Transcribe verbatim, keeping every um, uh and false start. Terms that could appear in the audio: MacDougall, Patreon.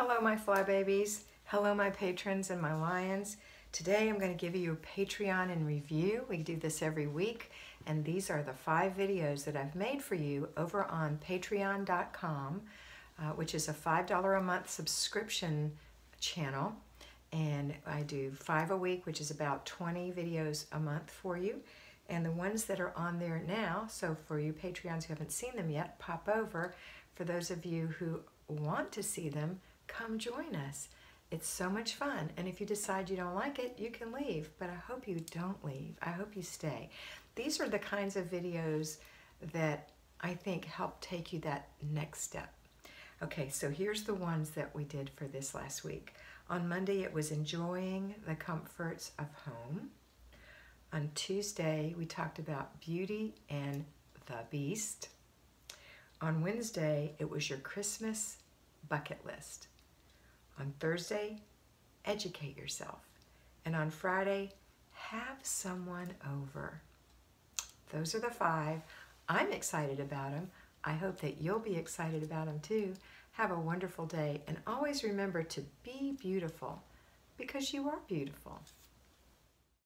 Hello my fly babies, hello my patrons and my lions. Today I'm going to give you a Patreon in review. We do this every week, and these are the five videos that I've made for you over on patreon dot com, uh, which is a five dollars a month subscription channel, and I do five a week, which is about twenty videos a month for you. And the ones that are on there now, so for you Patreons who haven't seen them yet, pop over. For those of you who want to see them, come join us. It's so much fun, and if you decide you don't like it, you can leave, but I hope you don't leave. I hope you stay. These are the kinds of videos that I think help take you that next step. Okay, so here's the ones that we did for this last week. On Monday, it was enjoying the comforts of home. On Tuesday, we talked about Beauty and the Beast. On Wednesday, it was your Christmas bucket list. On Thursday, educate yourself. And on Friday, have someone over. Those are the five. I'm excited about them. I hope that you'll be excited about them too. Have a wonderful day, and always remember to be beautiful, because you are beautiful.